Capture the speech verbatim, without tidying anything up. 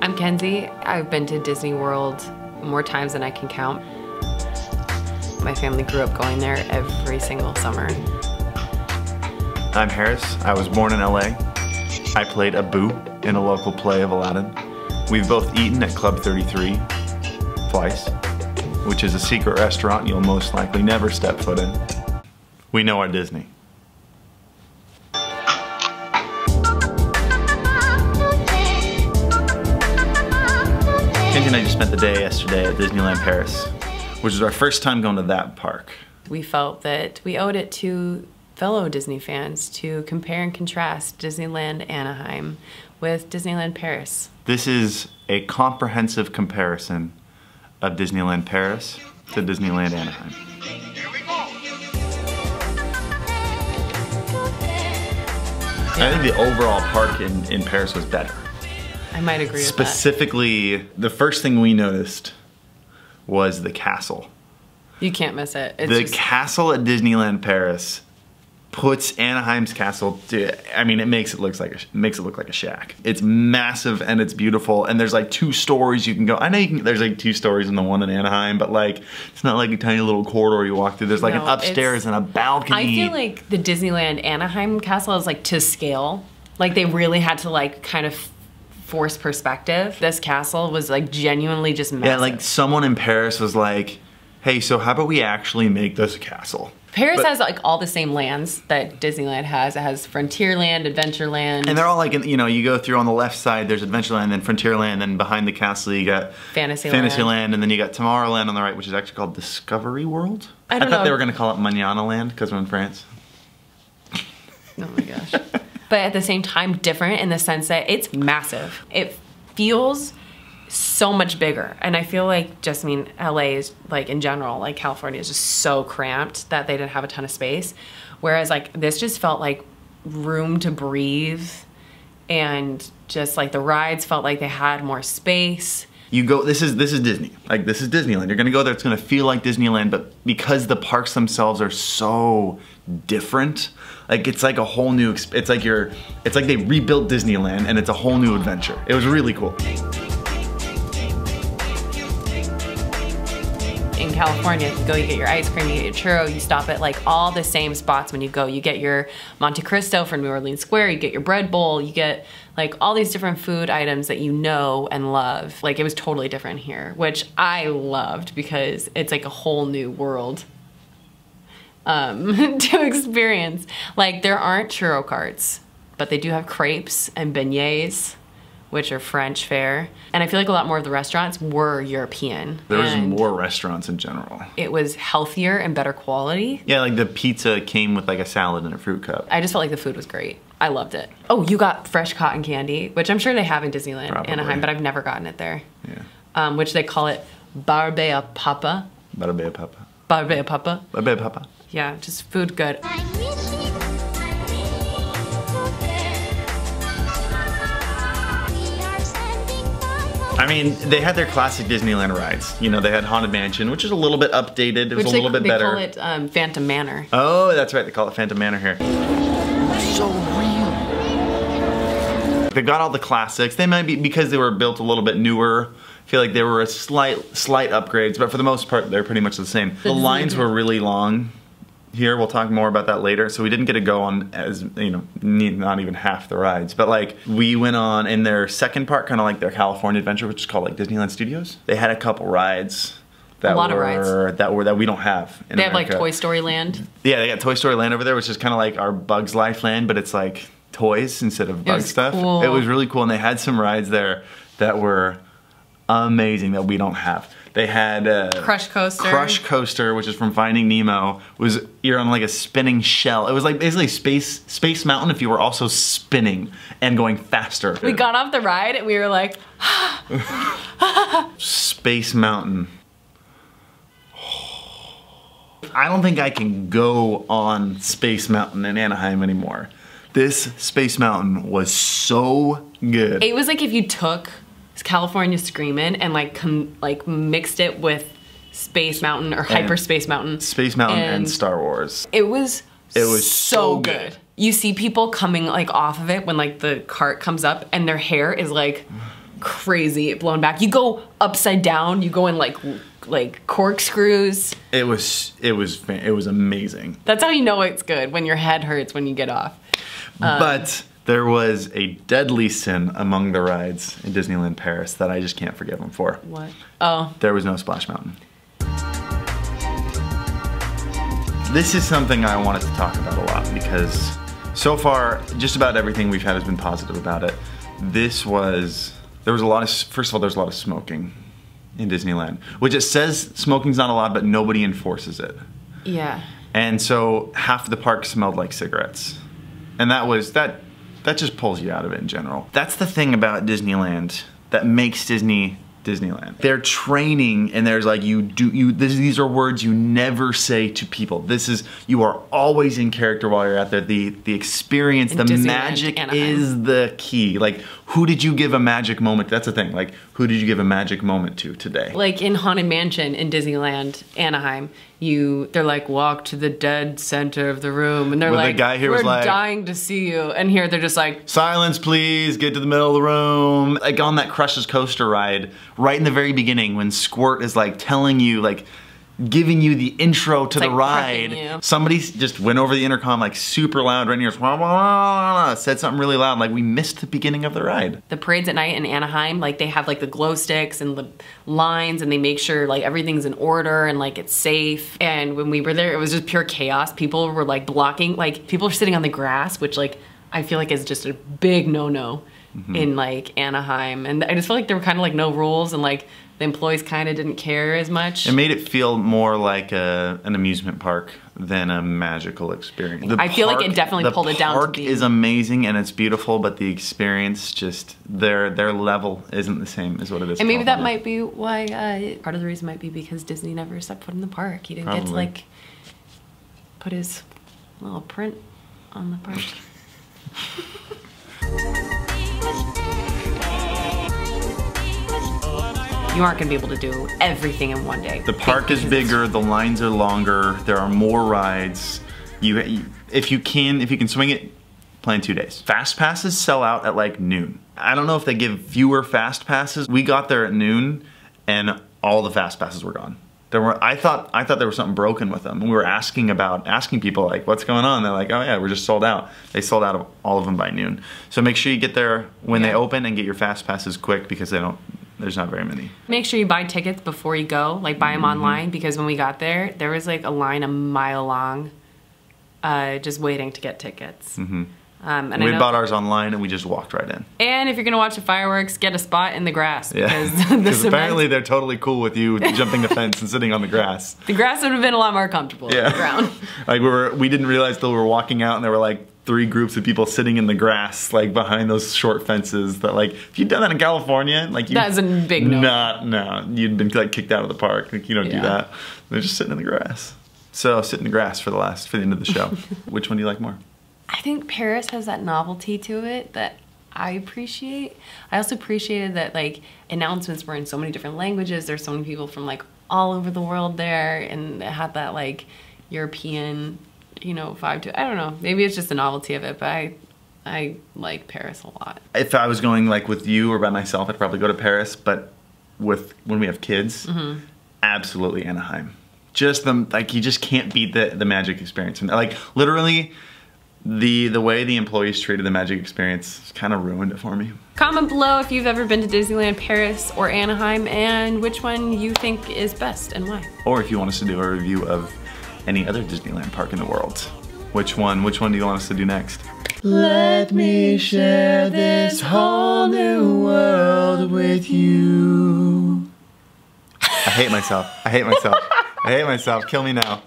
I'm Kenzie. I've been to Disney World more times than I can count. My family grew up going there every single summer. I'm Harris. I was born in L A. I played Abu in a local play of Aladdin. We've both eaten at Club thirty-three twice, which is a secret restaurant you'll most likely never step foot in. We know our Disney. Kenzie and I just spent the day yesterday at Disneyland Paris, which was our first time going to that park. We felt that we owed it to fellow Disney fans to compare and contrast Disneyland Anaheim with Disneyland Paris. This is a comprehensive comparison of Disneyland Paris to Disneyland Anaheim. Here we go. I think the overall park in, in Paris was better. I might agree with that. Specifically, the first thing we noticed was the castle. You can't miss it. It's the just... castle at Disneyland Paris puts Anaheim's castle to, I mean, it makes it, looks like a, makes it look like a shack. It's massive and it's beautiful, and there's like two stories you can go. I know you can, there's like two stories in the one in Anaheim, but like, it's not like a tiny little corridor you walk through. There's like no, an upstairs and a balcony. I feel like the Disneyland Anaheim castle is like to scale. Like they really had to like kind of force perspective. This castle was like genuinely just massive. Yeah, like someone in Paris was like, hey, so how about we actually make this a castle? Paris but, has like all the same lands that Disneyland has. It has Frontierland, Adventureland. And they're all like, you know, you go through on the left side, there's Adventureland, then Frontierland, then behind the castle you got Fantasyland, Fantasyland and then you got Tomorrowland on the right, which is actually called Discovery World. I, don't I thought know. they were gonna call it Manana Land, because we're in France. Oh my gosh. But at the same time, different in the sense that it's massive. It feels so much bigger. And I feel like, just, I mean, L A is like in general, like California is just so cramped that they didn't have a ton of space. Whereas like this just felt like room to breathe, and just like the rides felt like they had more space. You go, this is, this is Disney. Like this is Disneyland. You're gonna go there, it's gonna feel like Disneyland, but because the parks themselves are so different, like it's like a whole new, it's like you're, it's like they rebuilt Disneyland and it's a whole new adventure. It was really cool. In California, you go, you get your ice cream, you get your churro, you stop at like all the same spots when you go. You get your Monte Cristo from New Orleans Square, you get your bread bowl, you get like all these different food items that you know and love. Like it was totally different here, which I loved because it's like a whole new world um, to experience. Like there aren't churro carts, but they do have crepes and beignets, which are French fare. And I feel like a lot more of the restaurants were European. There was more restaurants in general. It was healthier and better quality. Yeah, like the pizza came with like a salad and a fruit cup. I just felt like the food was great. I loved it. Oh, you got fresh cotton candy, which I'm sure they have in Disneyland Probably. Anaheim, but I've never gotten it there. Yeah. Um, which they call it barbe à papa. Barbe à papa. Barbe à papa. Barbe à papa. Yeah, just food good. I mean, they had their classic Disneyland rides. You know, they had Haunted Mansion, which is a little bit updated. It was which a little they, bit they better. They call it um, Phantom Manor. Oh, that's right. They call it Phantom Manor here. So real. They got all the classics. They might be, because they were built a little bit newer, I feel like there were a slight, slight upgrades, but for the most part, they're pretty much the same. The lines were really long here. We'll talk more about that later. So we didn't get to go on as, you know, not even half the rides, but like we went on in their second part, kind of like their California adventure, which is called like Disneyland Studios. They had a couple rides that a lot were, of rides. that were, that we don't have in They America. have like Toy Story Land. Yeah, they got Toy Story Land over there, which is kind of like our Bugs Life Land, but it's like toys instead of bug stuff. Cool. It was really cool. And they had some rides there that were amazing that we don't have. They had uh, Crush Coaster. Crush Coaster, which is from Finding Nemo, was you're on like a spinning shell. It was like basically Space Space Mountain if you were also spinning and going faster. We got off the ride and we were like, Space Mountain. I don't think I can go on Space Mountain in Anaheim anymore. This Space Mountain was so good. It was like if you took California Screamin' and like com like mixed it with Space Mountain or Hyper Space Mountain. Space Mountain and, and Star Wars. It was it was so good. good. You see people coming like off of it when like the cart comes up and their hair is like crazy blown back. You go upside down, you go in like like corkscrews. It was it was it was amazing. That's how you know it's good, when your head hurts when you get off. Um, but there was a deadly sin among the rides in Disneyland Paris that I just can't forgive them for. What? Oh. There was no Splash Mountain. This is something I wanted to talk about a lot because so far, just about everything we've had has been positive about it. This was, there was a lot of, first of all, there's a lot of smoking in Disneyland, which it says smoking's not allowed, but nobody enforces it. Yeah. And so half of the park smelled like cigarettes. And that was, that, that just pulls you out of it in general. That's the thing about Disneyland that makes Disney Disneyland. They're training, and there's like you do you. This, these are words you never say to people. This is you are always in character while you're out there. The the experience, the magic is the key. Like, who did you give a magic moment? That's the thing. Like, who did you give a magic moment to today? Like in Haunted Mansion in Disneyland Anaheim, you they're like walk to the dead center of the room, and they're well, like, the guy here we're was like, dying to see you, and here they're just like, silence, please, get to the middle of the room. Like on that Crush Coaster ride. Right in the very beginning when Squirt is like telling you, like giving you the intro to it's the like ride. Somebody just went over the intercom like super loud right in your ears, wah, wah, wah, wah, said something really loud, like we missed the beginning of the ride. The parades at night in Anaheim, like they have like the glow sticks and the lines and they make sure like everything's in order and like it's safe. And when we were there, it was just pure chaos. People were like blocking, like people are sitting on the grass, which like I feel like is just a big no-no. Mm-hmm. In like Anaheim, and I just felt like there were kind of like no rules, and like the employees kind of didn't care as much. It made it feel more like a, an amusement park than a magical experience. The I park, feel like it definitely pulled it down. The park is amazing and it's beautiful, but the experience, just their their level isn't the same as what it is. And maybe that might be why uh, part of the reason might be because Disney never stepped foot in the park. He didn't Probably. get to like put his little print on the park. You aren't gonna be able to do everything in one day. The park is bigger, the lines are longer, there are more rides. You, you, if you can, if you can swing it, play in two days. Fast passes sell out at like noon. I don't know if they give fewer fast passes. We got there at noon, and all the fast passes were gone. There were, I thought, I thought there was something broken with them. We were asking about, asking people like, what's going on? They're like, oh yeah, we're just sold out. They sold out of all of them by noon. So make sure you get there when yeah. they open and get your fast passes quick because they don't. There's not very many. Make sure you buy tickets before you go, like buy them mm-hmm. online, because when we got there, there was like a line a mile long uh, just waiting to get tickets. Mm-hmm. um, and we bought ours online and we just walked right in. And if you're going to watch the fireworks, get a spot in the grass. Because yeah. the apparently they're totally cool with you jumping the fence and sitting on the grass. The grass would have been a lot more comfortable yeah. than the ground. Like we, were, we didn't realize till we were walking out and they were like, three groups of people sitting in the grass, like behind those short fences. That, like, if you'd done that in California, like, you that's a big no. Not, no, you'd been like kicked out of the park. Like, you don't yeah. do that. They're just sitting in the grass. So sit in the grass for the last, for the end of the show. Which one do you like more? I think Paris has that novelty to it that I appreciate. I also appreciated that like announcements were in so many different languages. There's so many people from like all over the world there, and it had that like European, you know, vibe to it. I don't know. Maybe it's just the novelty of it, but I, I like Paris a lot. If I was going like with you or by myself, I'd probably go to Paris, but with when we have kids, mm-hmm. absolutely Anaheim. Just the, like, you just can't beat the, the magic experience. And like literally the, the way the employees treated the magic experience kind of ruined it for me. Comment below if you've ever been to Disneyland Paris or Anaheim and which one you think is best and why. Or if you want us to do a review of any other Disneyland park in the world. Which one? Which one do you want us to do next? Let me share this whole new world with you. I hate myself. I hate myself. I hate myself. Kill me now.